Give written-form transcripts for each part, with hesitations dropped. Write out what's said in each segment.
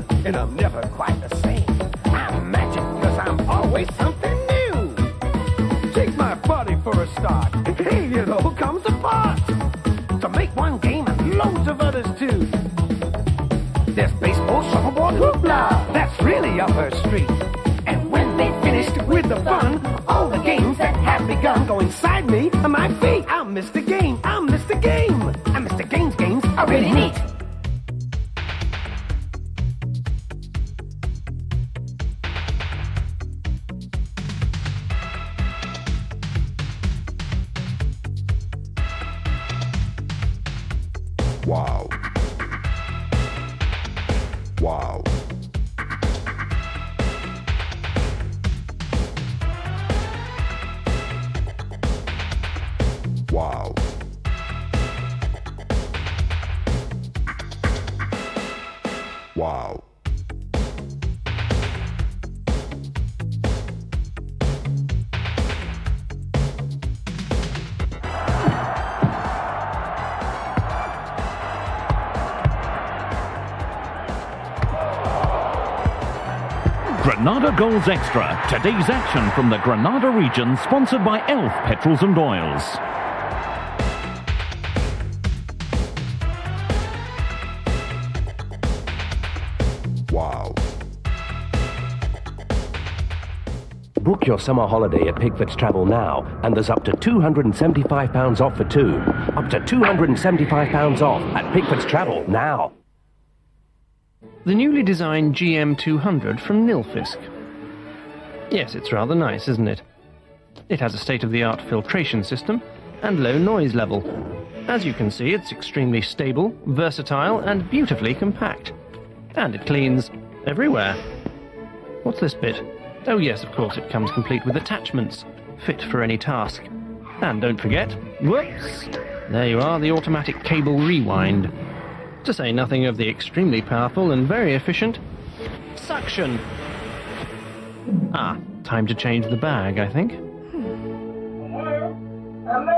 different, and I'm never quite the same. I'm magic, cause I'm always something new. Take my body for a start, and hey, it all comes apart. To make one game and loads of others too. There's baseball, shuffleboard, hoopla, that's really up her street. And when they finished with the fun, all the games that have begun go inside me and my feet. I'm Mr. Game, I'm Mr. Game, and Mr. Game's games are really neat. Wow. Wow. Wow. Wow. Granada Goals Extra, today's action from the Granada region, sponsored by Elf Petrols and Oils. Wow. Book your summer holiday at Pickfords Travel now, and there's up to £275 off for two. Up to £275 off at Pickfords Travel now. The newly designed GM200 from Nilfisk. Yes, it's rather nice, isn't it? It has a state-of-the-art filtration system and low noise level. As you can see, it's extremely stable, versatile and beautifully compact. And it cleans everywhere. What's this bit? Oh yes, of course, it comes complete with attachments, fit for any task. And don't forget, whoops, there you are, the automatic cable rewind. To say nothing of the extremely powerful and very efficient suction. Ah, time to change the bag, I think. Hello? Hello?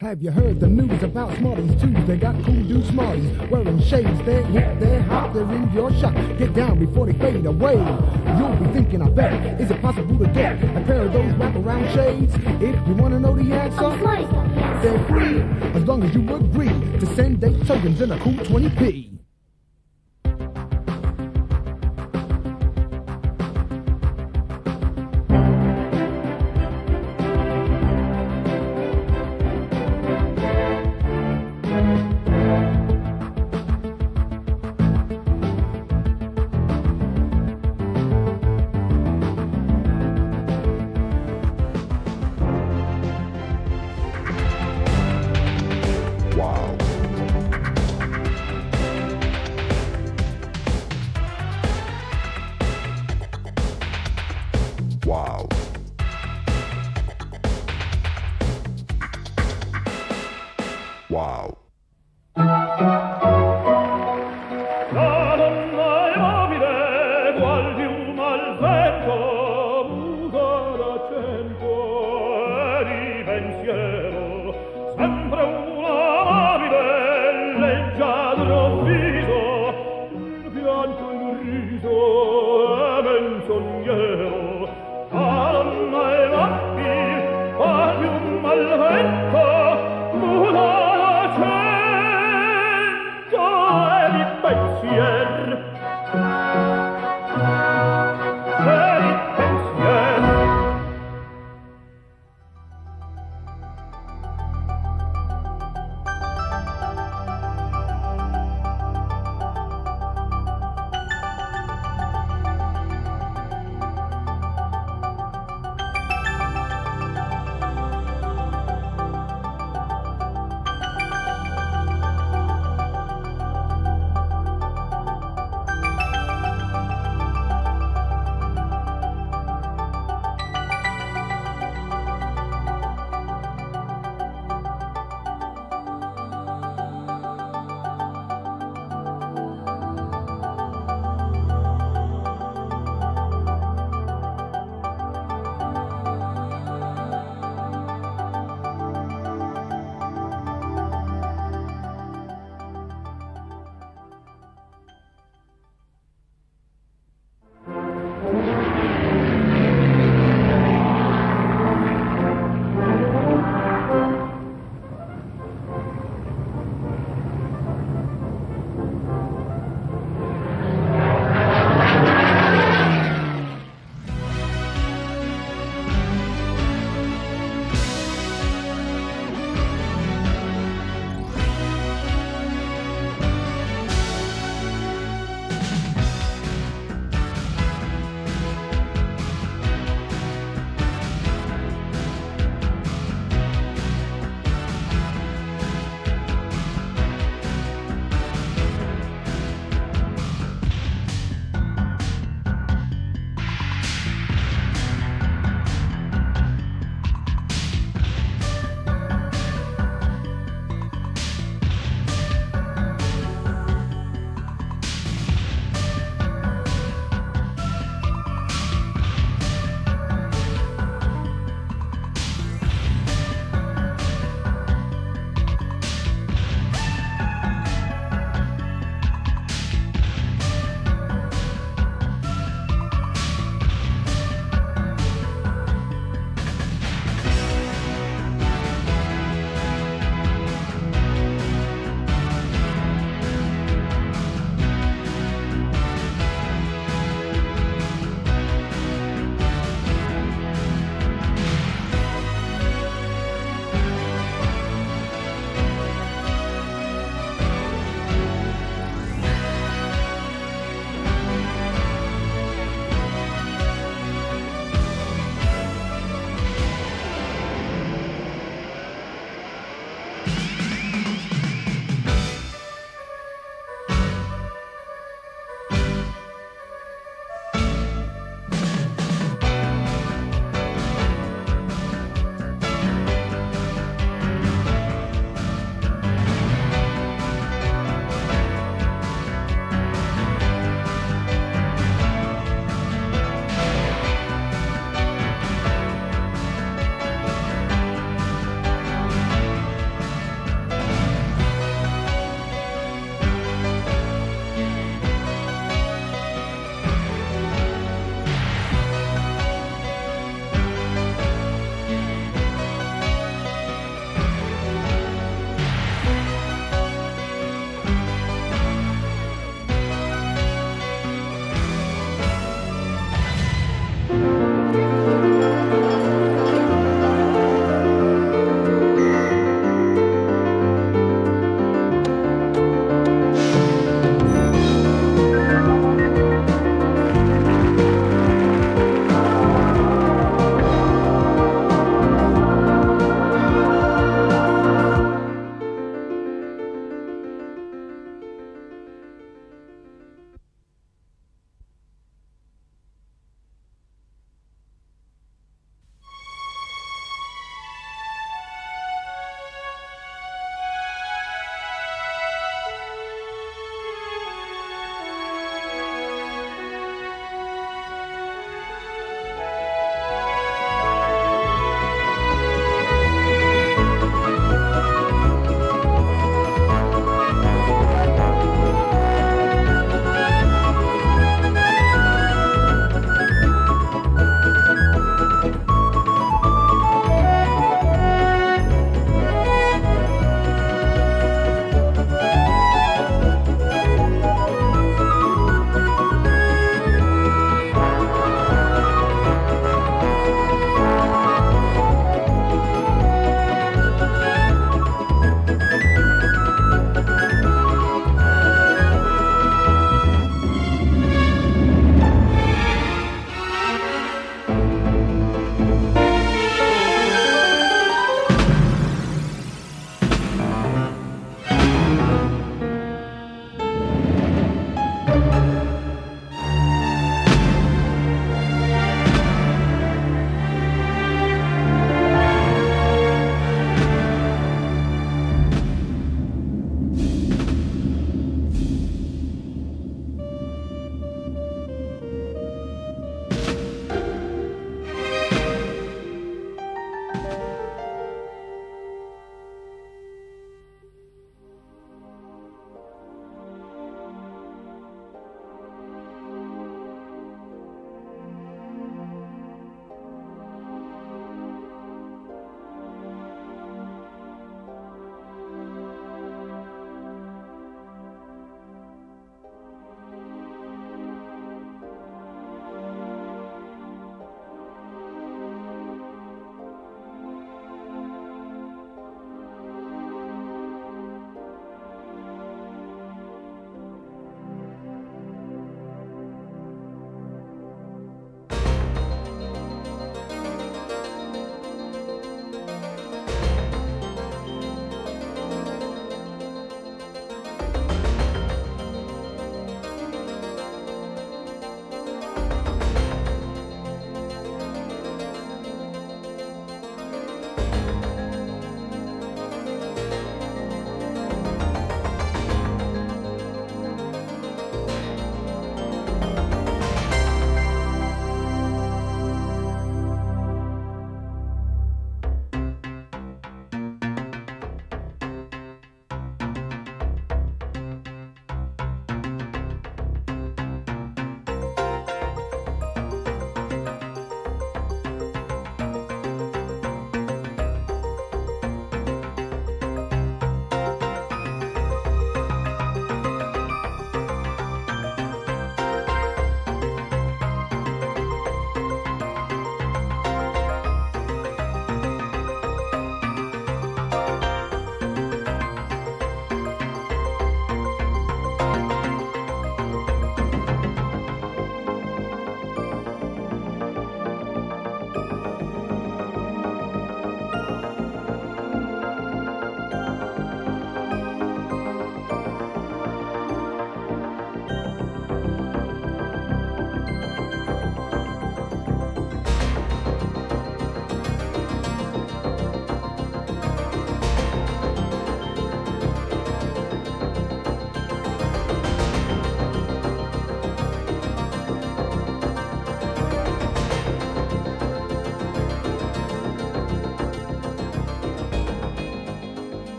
Have you heard the news about Smarties 2s? They got cool new Smarties wearing shades. They're hip, they're hot, they're in your shop. Get down before they fade away. You'll be thinking, I bet, is it possible to get a pair of those wrap-around shades? If you want to know the answer, they're free, as long as you agree to send date tokens in a cool 20p. Wow. Wow. La donna è mobile, quasi un malvento, muta da tempo e di pensiero, sempre una amabile, leggiadro viso, un pianto e un riso e menzognero.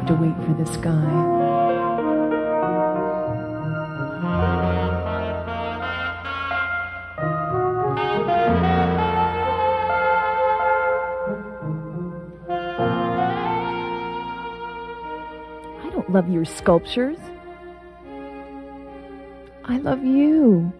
have to wait for the sky. I don't love your sculptures. I love you.